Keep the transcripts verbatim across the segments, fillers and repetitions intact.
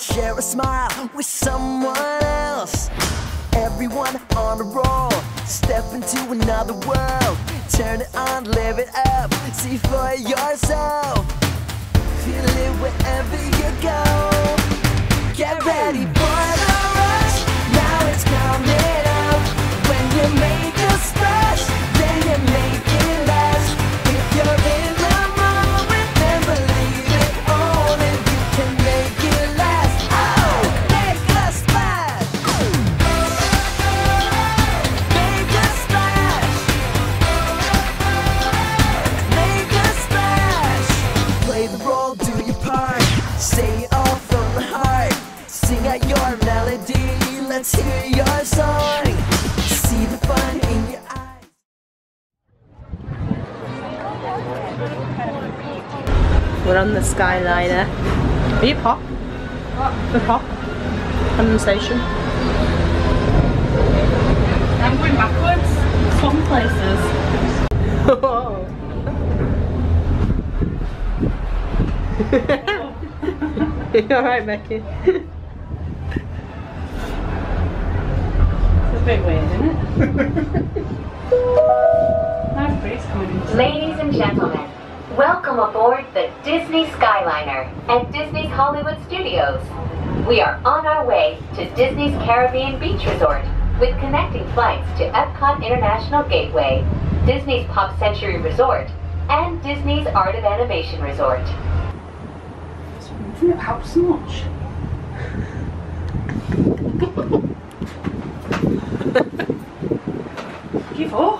I'll share a smile with someone else. Everyone on a roll, step into another world. Turn it on, live it up, see for yourself. Feel it wherever you go. Get ready for the rush, now it's coming up. When you make a splash, then you make it last. If you're in the moment, then believe it all, and you can make it last. Oh, make a splash. Make a splash. Make a splash. Play the role, do your part. Say it all from the heart. Sing out your melody. Let's hear your song. See the fun in your eyes. We're on the Skyliner. Are you pop? What? The pop? Condensation? I'm going backwards. Some places. Oh. You alright, Becky? Weird, isn't it? Ladies and gentlemen, welcome aboard the Disney Skyliner at Disney's Hollywood Studios. We are on our way to Disney's Caribbean Beach Resort with connecting flights to Epcot International Gateway, Disney's Pop Century Resort, and Disney's Art of Animation Resort. It helps so much. Give up.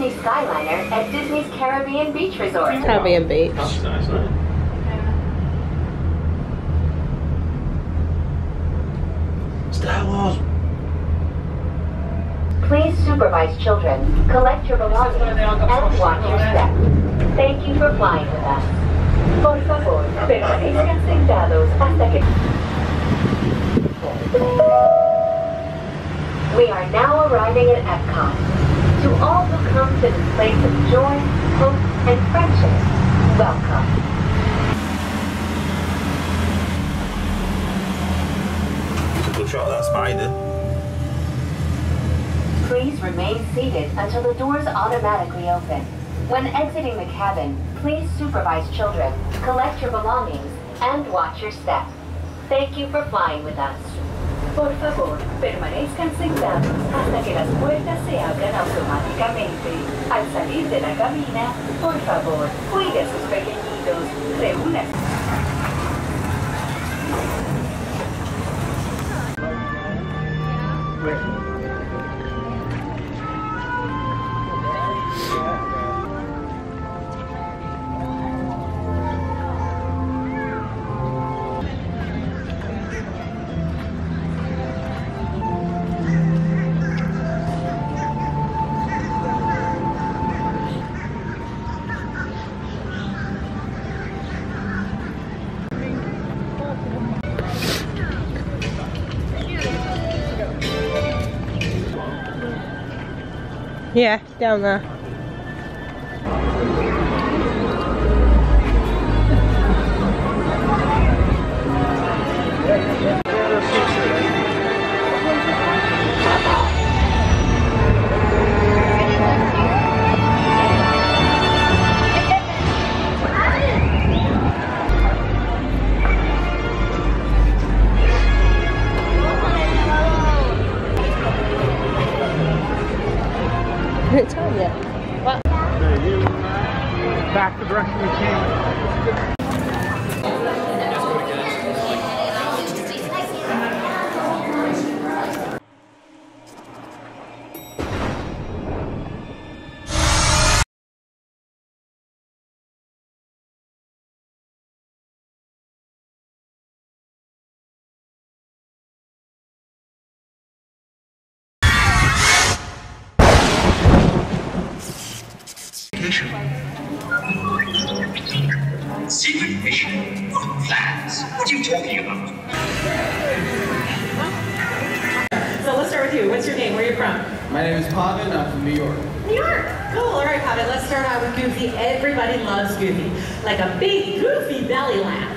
We played at Caribbean Caribbean Beach. That's nice, isn't it? Yeah. Star Wars. Please supervise children, collect your belongings, and watch your step. Thank you for flying with us. Por favor, permanezcan sentados hasta que. We are now arriving at Epcot. To all who come to this place of joy, hope, and friendship, welcome. It's a good shot of that spider. Please remain seated until the doors automatically open. When exiting the cabin, please supervise children, collect your belongings, and watch your step. Thank you for flying with us. Por favor, permanezcan sentados hasta que las puertas se abran automáticamente. Al salir de la cabina, por favor, cuide a sus pequeñitos. Reúnanse. Yeah, down there. mission. Secret mission of plans. What are you talking about? So let's start with you. What's your name? Where are you from? My name is Pavin. I'm from New York. New York. Cool. All right, Pavin. Let's start out with Goofy. Everybody loves Goofy. Like a big goofy belly laugh.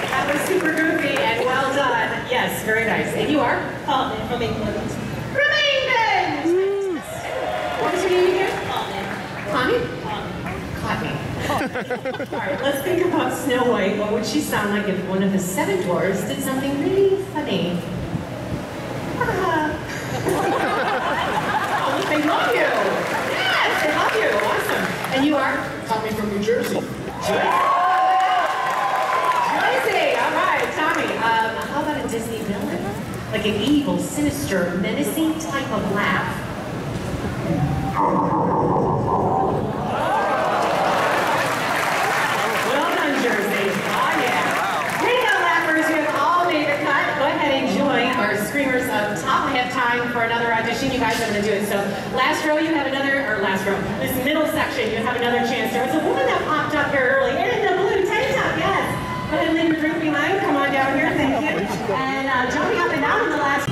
That was super goofy and well done. Yes, very nice. And you are? Paulin from England. From England! What is your name again? Paulin. Connie? Connie. All right, let's think about Snow White. What would she sound like if one of the seven dwarves did something really funny? They love you! Yes, they love you! Awesome! And you are? Tommy from New Jersey. Jersey! All right, Tommy. Um, how about a Disney villain? Like an evil, sinister, menacing type of laugh. Well done, Jersey. Oh, yeah. Here you go, laughters. You have all made the cut. Go ahead and join our screamers up top. We have time for another audition. You guys are going to do it. So last row, you have another, or last row, this middle section, you have another chance. There was a woman that popped up here early in the blue tank top, yes. Go ahead and leave your groupie line. Come on down here, thank you. And uh, jumping up and down in the last.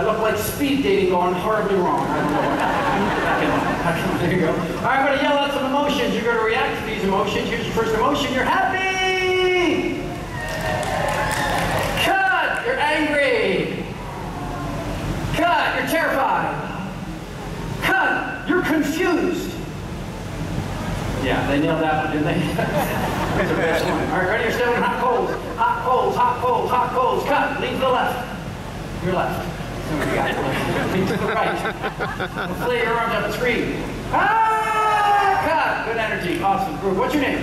I look like speed dating going horribly wrong. I don't know. I don't know. There you go. All right, I'm going to yell out some emotions. You're going to react to these emotions. Here's your first emotion. You're happy. Cut. You're angry. Cut. You're terrified. Cut. You're confused. Yeah, they nailed that one, didn't they? That's the best one. All right, ready? You're standing on hot coals. Hot coals, hot coals, hot coals. Cut. Lean to the left. Your left. Lean to the right. Hopefully your arms up and scream. Ah! Cut. Good energy. Awesome. Group. What's your name?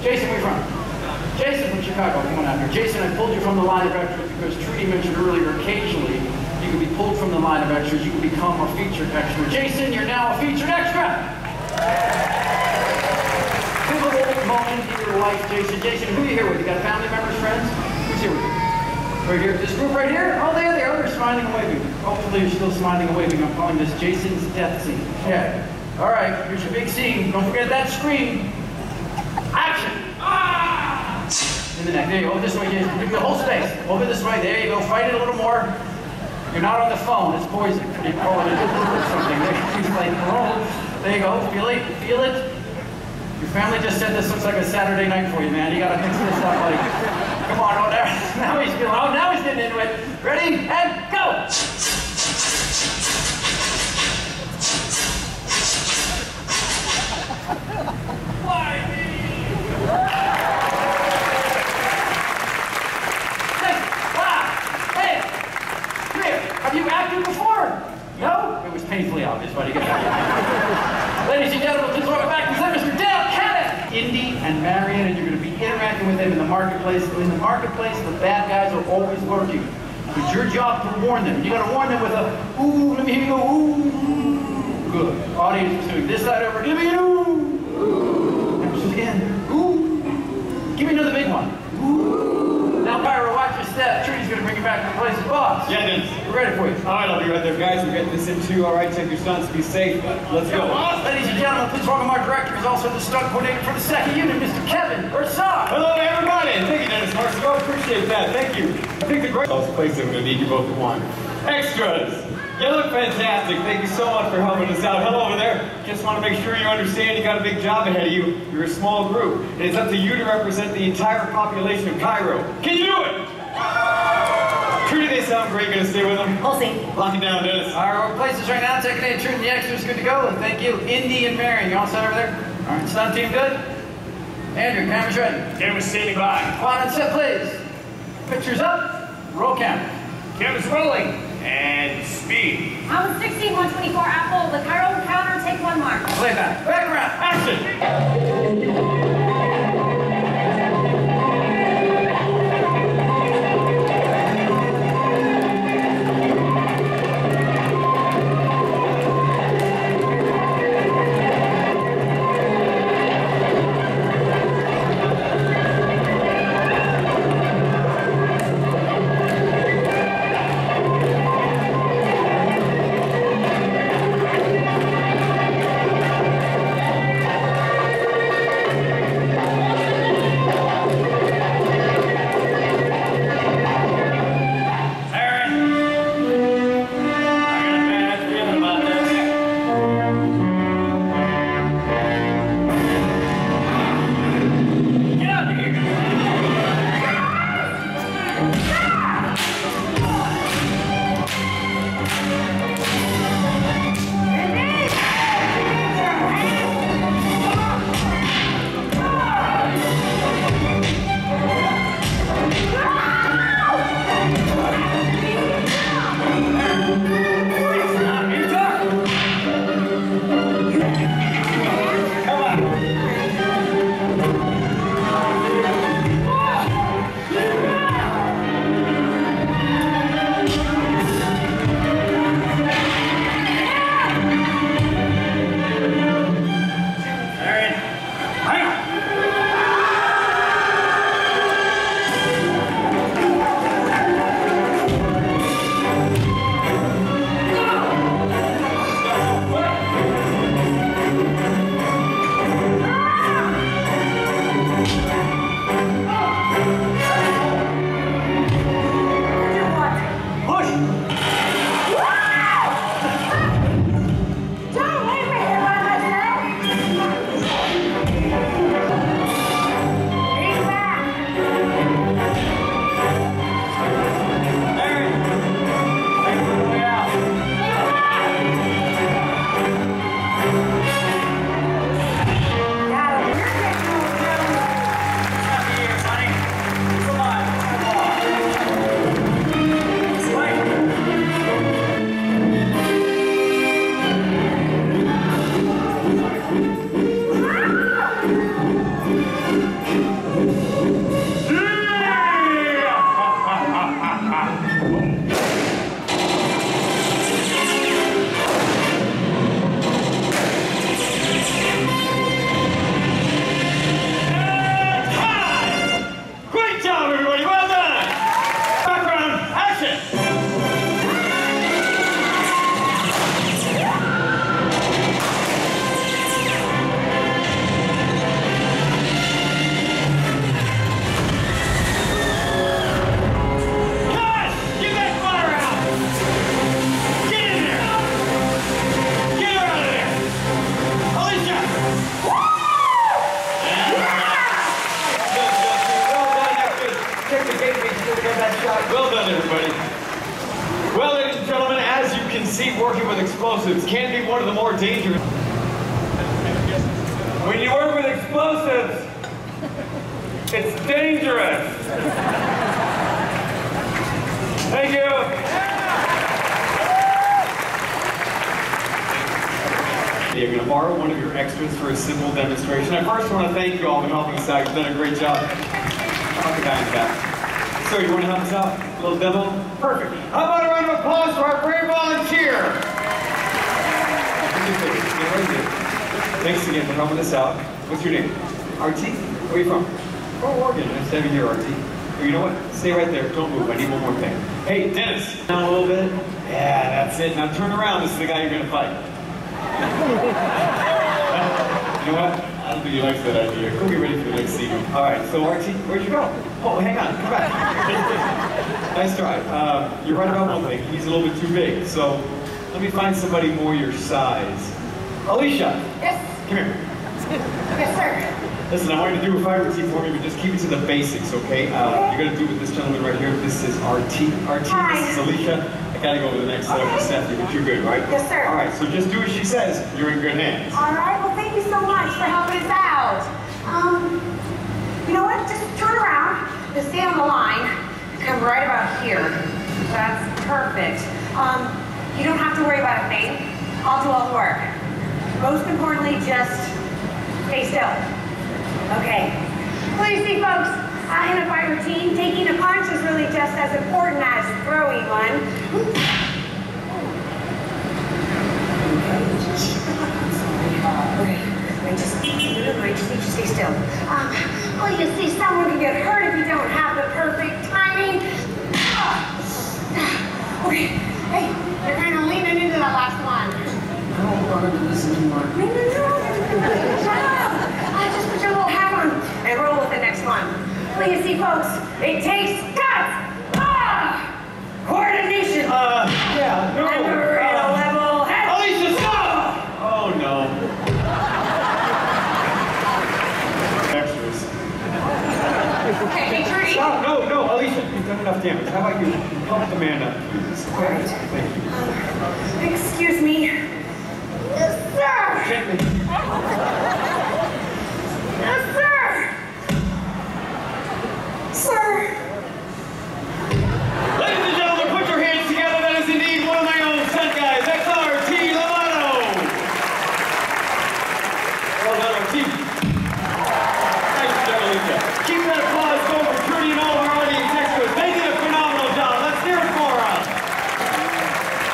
Jason, where are you from? Jason from Chicago. Come on out here. Jason, I pulled you from the line of extras because Trudy mentioned earlier, occasionally you can be pulled from the line of extras. You can become a featured extra. Jason, you're now a featured extra. Your wife, Jason. Jason, who are you here with? You got family members, friends? Who's here with you? Right here. This group right here? Oh, there they are. They're smiling and waving. Hopefully you're still smiling and waving. I'm calling this Jason's death scene. Yeah. All right. Here's your big scene. Don't forget that scream. Action. Ah! In the neck. There you go. Over this way, Jason. Give me the whole space. Over this way. There you go. Fight it a little more. You're not on the phone. It's poison. You're calling it or something. There you go. Feel it. Feel it. Your family just said this looks like a Saturday night for you, man. You gotta fix this up. Like, come on, oh, there. Now he's feeling. Oh, now he's getting into it. Ready and go. Why me? Six, five, eight, three. Have you acted before? No. It was painfully obvious, buddy. Ladies and gentlemen, please welcome back. Indy and Marion, and you're going to be interacting with them in the marketplace. In the marketplace, the bad guys are always lurking. It's your job to warn them. You got to warn them with a ooh, let me hear you go ooh. Good. Audience is doing this side over. Give me an ooh. And just again, ooh. Give me another big one. Ooh. Now, Pyro, watch your step. Trudy's going to bring you back to the place of boss. Yeah, Dennis. We're ready for you. All right, I'll be right there, guys. We're getting this in too. All right, take your stunts. Be safe. Let's go. Ladies and gentlemen, please welcome our director. He's also the stunt coordinator for the second unit, Mister Kevin Ursa. Hello, everybody. Thank you, Dennis Marshall. I appreciate that. Thank you. I think the great place that we're going to need you both to want. Extras. You look fantastic. Thank you so much for helping us out. Hello over there. Just want to make sure you understand you got a big job ahead of you. You're a small group, and it's up to you to represent the entire population of Cairo. Can you do it? Trudy, they sound great. You're going to stay with them? We'll see. Lock it down, Dennis. All right, we're places right now. Checking in. Trudy and the extras, good to go. And thank you. Indy and Mary, you all set over there? All right, stunt team good? Andrew, camera's ready. Camera's standing by. Come on and set, please. Pictures up. Roll camera. Camera's rolling. And speed. Alan sixteen, one twenty-four, Apple. The Cairo counter, take one mark. Playback. Background. Action. It's dangerous. Thank you. You're going to borrow one of your extras for a simple demonstration. I first want to thank you all for helping us out. You've done a great job. Talk to guys back. So you want to help us out? A little demo? Perfect. How about a round of applause for our brave volunteer? Thanks again for helping us out. What's your name? R T? Where are you from? From Oregon. Nice to have you here, R T. Well, you know what? Stay right there. Don't move. I need one more thing. Hey, Dennis. Down a little bit. Yeah, that's it. Now turn around. This is the guy you're going to fight. You know what? I don't think he likes that idea. Go get ready for the next season. All right. So, R T, where'd you go? Oh, hang on. Come back. Nice try. Uh, you're right about one thing. He's a little bit too big. So, let me find somebody more your size. Alicia. Yes. Come here. Yes, sir. Listen, I want you to do a fire routine for me, but just keep it to the basics, okay? Uh, you're gonna do with this gentleman right here. This is R T. R T, Hi. This is Alicia. I gotta go over the next okay. step for Stephanie, but you're good, right? Yes, sir. All right, so just do as she says. You're in good hands. All right. Well, thank you so much for helping us out. Um, you know what? Just turn around, just stay on the line, come right about here. That's perfect. Um, you don't have to worry about a thing. I'll do all the work. Most importantly, just stay still. Okay. Well, you see, folks, uh, in a fight routine, taking a punch is really just as important as throwing one. Okay. I just I just need to stay still. Um, well, you see, someone can get hurt if you don't have the perfect timing. Okay. Hey, you're kind of leaning into that last one. I don't want him to listen anymore. No, no, no. Shut up. I just put your little hat on and roll with the next one. Well, you see, folks, it takes guts. Ah! Coordination. Uh, yeah. No. And we're at a level head. Alicia, stop! Oh, no. Extras. Okay, make sure you... Stop. No, no, Alicia, you've done enough damage. How about you help the man up? All right. Thank you. Um, excuse me. Yes, sir! Yes, sir! Sir! Ladies and gentlemen, put your hands together. That is indeed one of my own stunt guys, X R T Lovato! Well done, R T. Thank you, Alicia. Keep that applause going for Trudy and all of our audience extras. They did a phenomenal job. Let's hear it for them.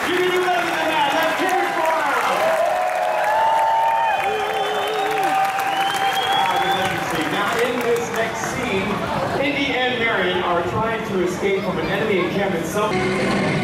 You can do better than that. Let's hear it for them. Indy and Marion are trying to escape from an enemy encampment somewhere.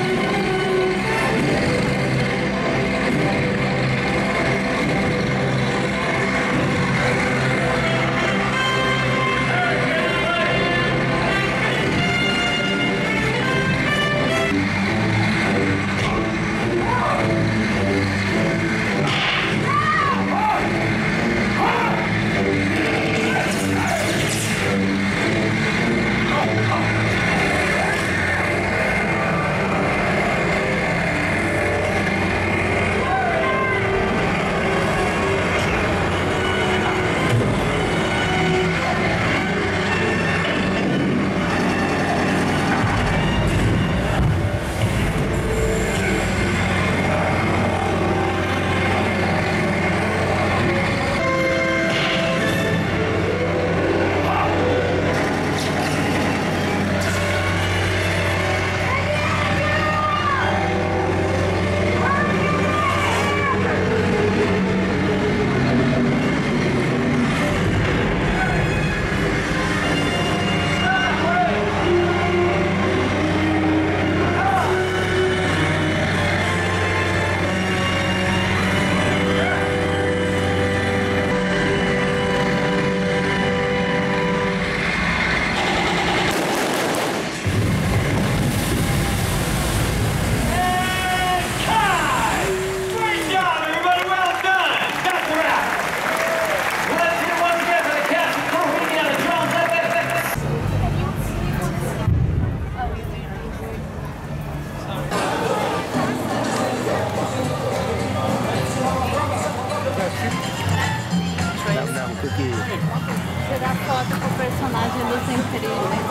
Não, porque... Tirar foto com o personagem dos incríveis.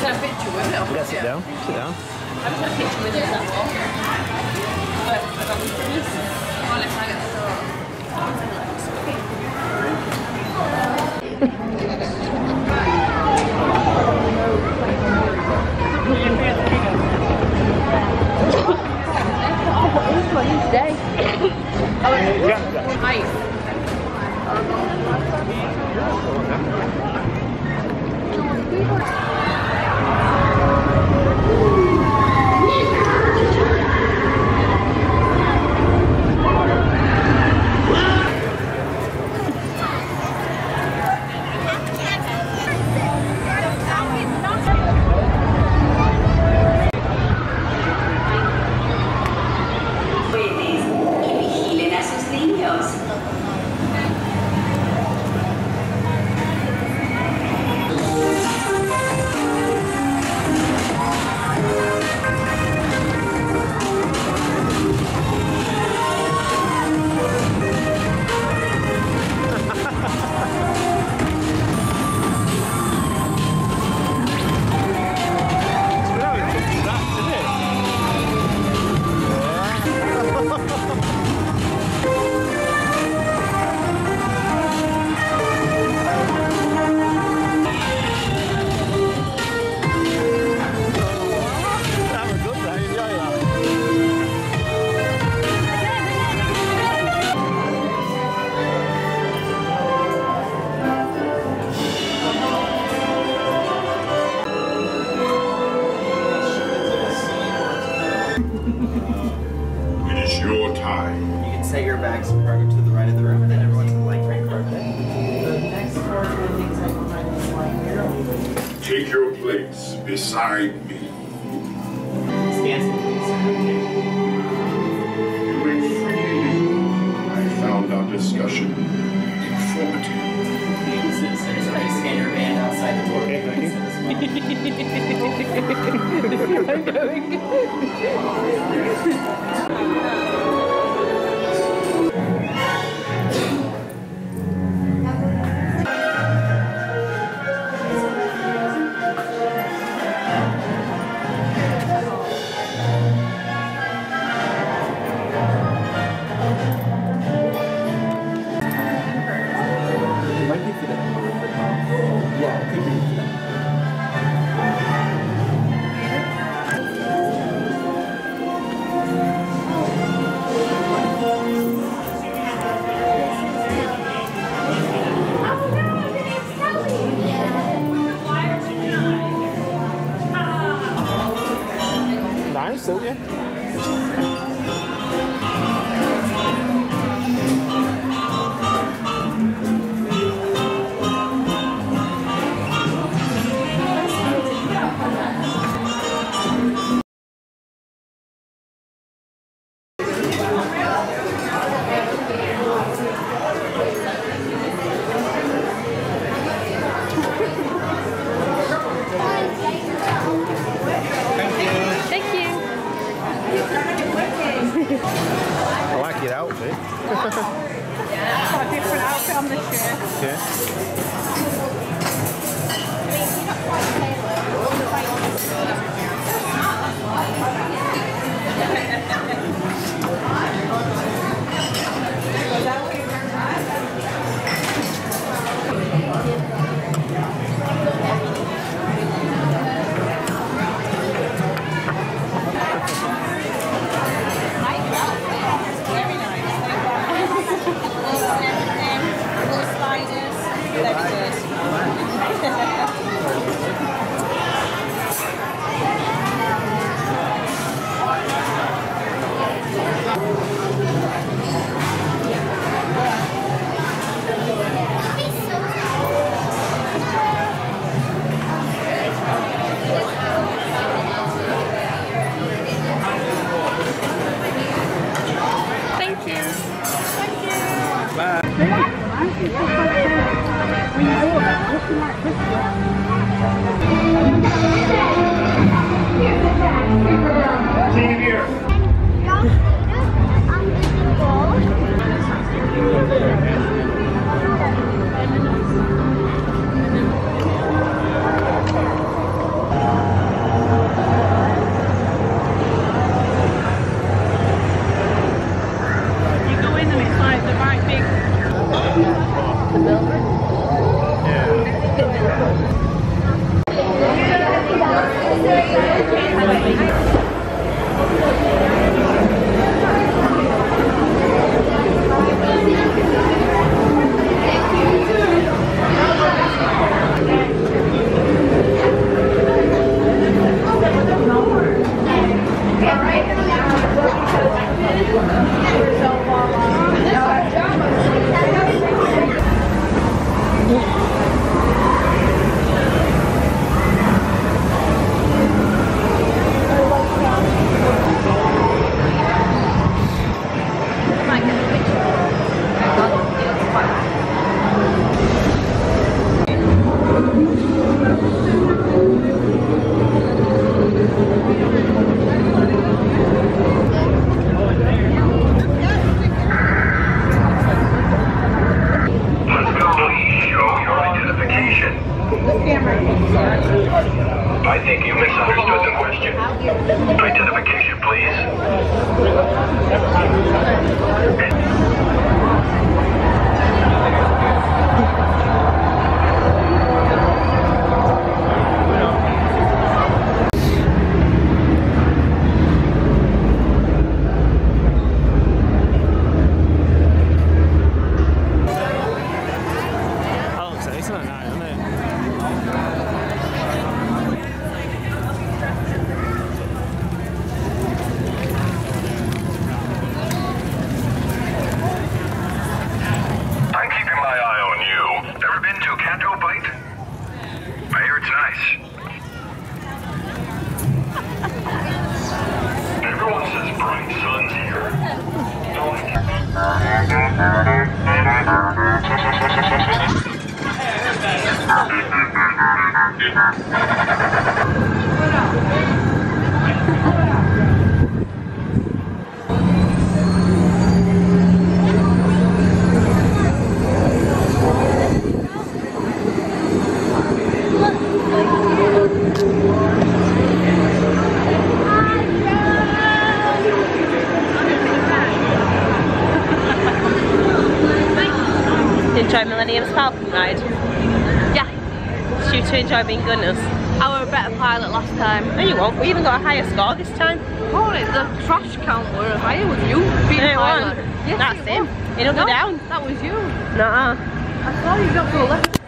Já pediu, não? Yeah, sit down, sit down. I'm just going to pitch you with this, that's all. But I got this for this. Well, if I get this all. What is that? Oh, it's ice. Here. Y'all, I'm Disney Gold. Enjoy Millennium's Falcon ride. Yeah, it's you to enjoy being goodness. I were a better pilot last time. No you won't, we even got a higher score this time. Oh, the trash count were higher with you being no, pilot. Yes, that's him, it'll no, go down. That was you. Nuh-uh. I saw you got to the left.